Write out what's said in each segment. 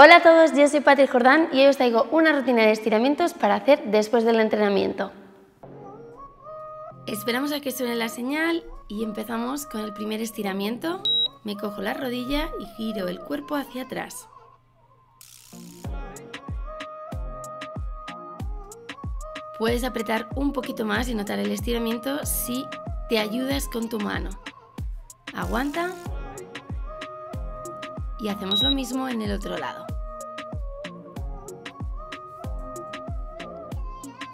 Hola a todos, yo soy Patrick Jordán y hoy os traigo una rutina de estiramientos para hacer después del entrenamiento. Esperamos a que suene la señal y empezamos con el primer estiramiento. Me cojo la rodilla y giro el cuerpo hacia atrás. Puedes apretar un poquito más y notar el estiramiento si te ayudas con tu mano. Aguanta. Y hacemos lo mismo en el otro lado.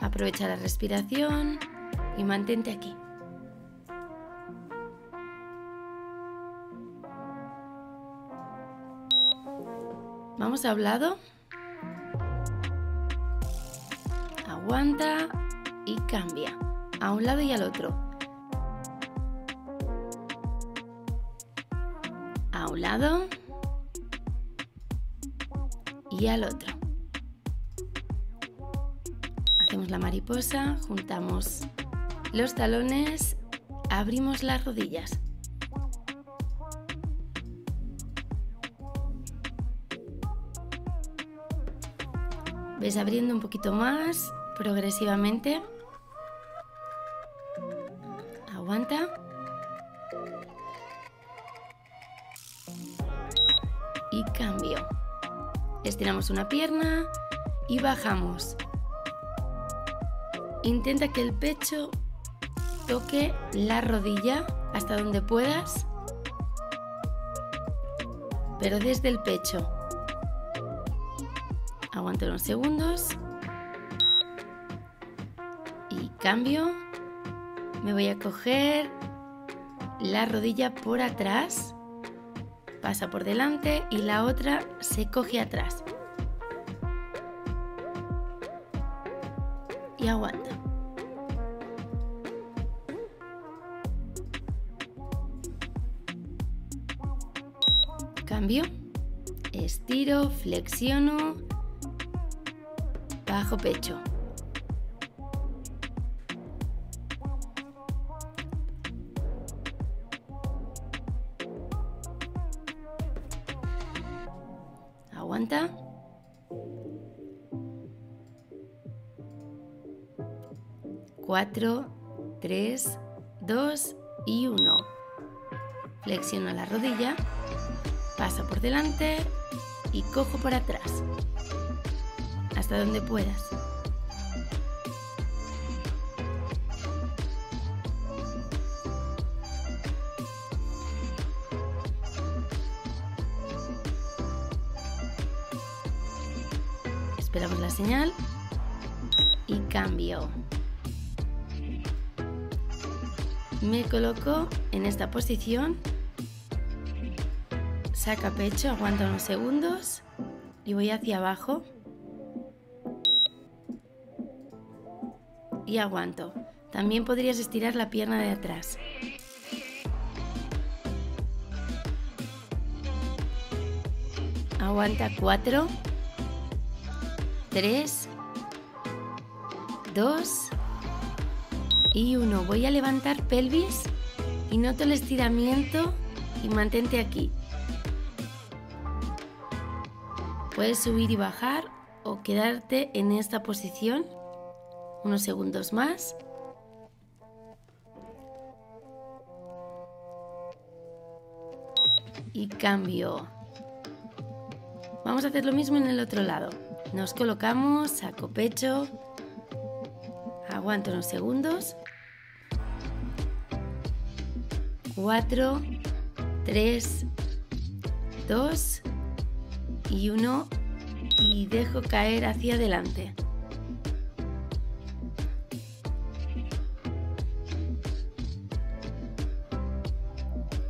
Aprovecha la respiración y mantente aquí. Vamos a un lado. Aguanta y cambia a un lado y al otro. A un lado. Y al otro. Hacemos la mariposa, juntamos los talones, abrimos las rodillas. Ves abriendo un poquito más, progresivamente. Aguanta. Y cambio. Estiramos una pierna y bajamos. Intenta que el pecho toque la rodilla hasta donde puedas, pero desde el pecho. Aguanta unos segundos y cambio. Me voy a coger la rodilla por atrás. Pasa por delante y la otra se coge atrás. Y aguanta. Cambio. Estiro, flexiono, bajo pecho. Aguanta. Cuatro, tres, dos y uno. Flexiono la rodilla, paso por delante y cojo por atrás, hasta donde puedas. Esperamos la señal y cambio. Me coloco en esta posición. Saca pecho, aguanta unos segundos y voy hacia abajo. Y aguanto. También podrías estirar la pierna de atrás. Aguanta 4. 3, 2 y 1. Voy a levantar pelvis y noto el estiramiento y mantente aquí. Puedes subir y bajar o quedarte en esta posición unos segundos más. Y cambio. Vamos a hacer lo mismo en el otro lado. Nos colocamos, saco pecho, aguanto unos segundos. 4, 3, 2 y 1 y dejo caer hacia adelante.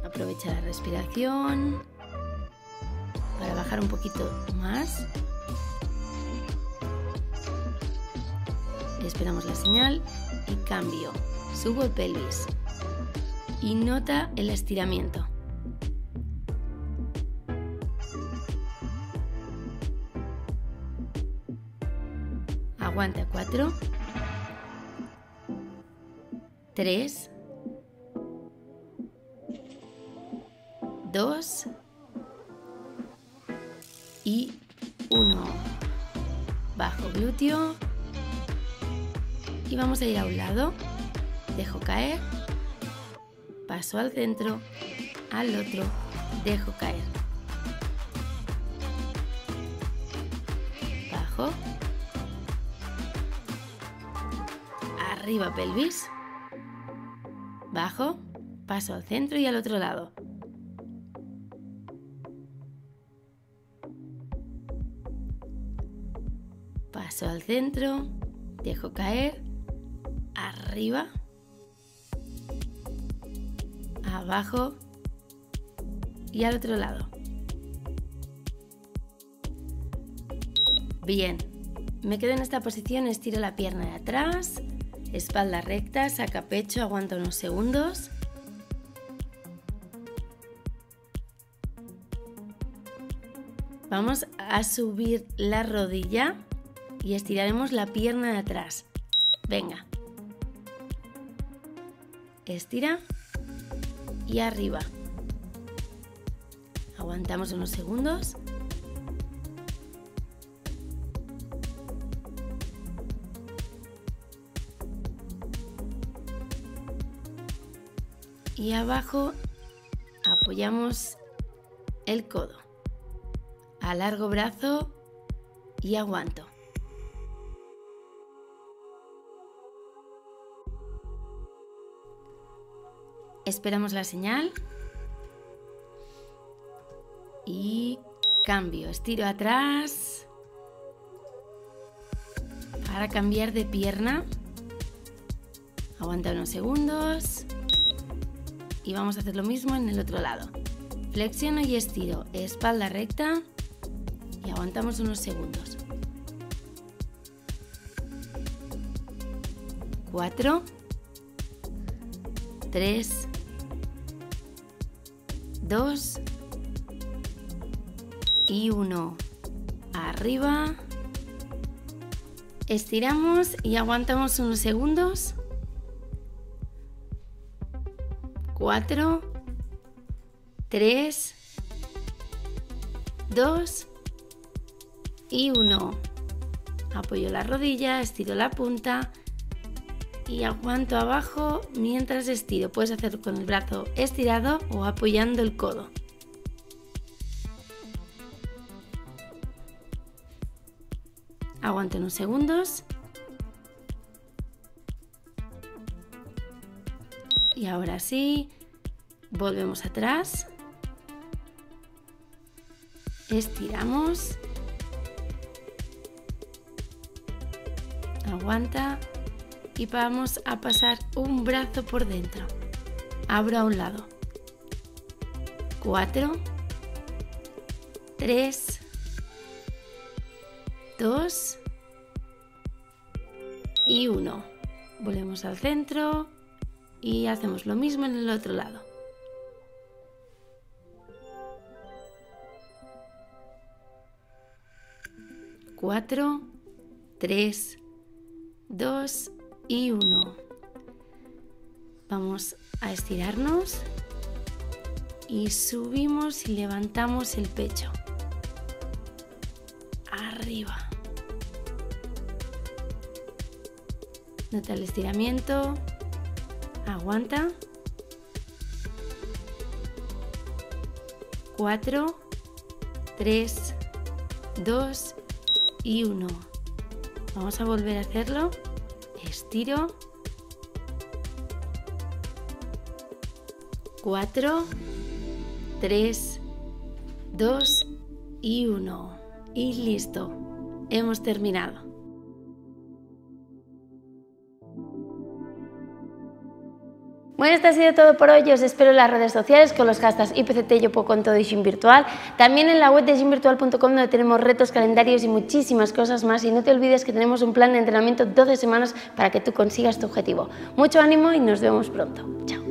Aprovecha la respiración para bajar un poquito más. Esperamos la señal y cambio. Subo el pelvis y nota el estiramiento. Aguanta 4, 3, 2 y 1, bajo glúteo y vamos a ir a un lado, dejo caer, paso al centro, al otro, dejo caer, bajo, arriba pelvis, bajo, paso al centro y al otro lado. Paso al centro, dejo caer, arriba, abajo y al otro lado. Bien, me quedo en esta posición, estiro la pierna de atrás, espalda recta, saca pecho, aguanta unos segundos. Vamos a subir la rodilla y estiraremos la pierna de atrás. Venga. Estira y arriba. Aguantamos unos segundos. Y abajo apoyamos el codo. Alargo brazo y aguanto. Esperamos la señal y cambio, estiro atrás para cambiar de pierna, aguanta unos segundos y vamos a hacer lo mismo en el otro lado, flexiono y estiro, espalda recta y aguantamos unos segundos, 4, 3, 2 y 1, arriba, estiramos y aguantamos unos segundos, 4, 3, 2 y 1, apoyo la rodilla, estiro la punta y aguanto abajo mientras estiro, puedes hacerlo con el brazo estirado o apoyando el codo. Aguanto unos segundos. Y ahora sí, volvemos atrás. Estiramos. Aguanta. Y vamos a pasar un brazo por dentro. Abro a un lado. 4, 3, 2 y 1. Volvemos al centro y hacemos lo mismo en el otro lado. Cuatro, 3, 2 y 1. Vamos a estirarnos y subimos y levantamos el pecho. Arriba. Nota el estiramiento. Aguanta. 4, 3, 2 y 1. Vamos a volver a hacerlo. Estiro, 4, 3, 2 y 1 y listo, hemos terminado. Bueno, esto ha sido todo por hoy. Os espero en las redes sociales con los hashtags IPCT, YoPuedo con todo y GymVirtual. También en la web de gymvirtual.com, donde tenemos retos, calendarios y muchísimas cosas más. Y no te olvides que tenemos un plan de entrenamiento 12 semanas para que tú consigas tu objetivo. Mucho ánimo y nos vemos pronto. Chao.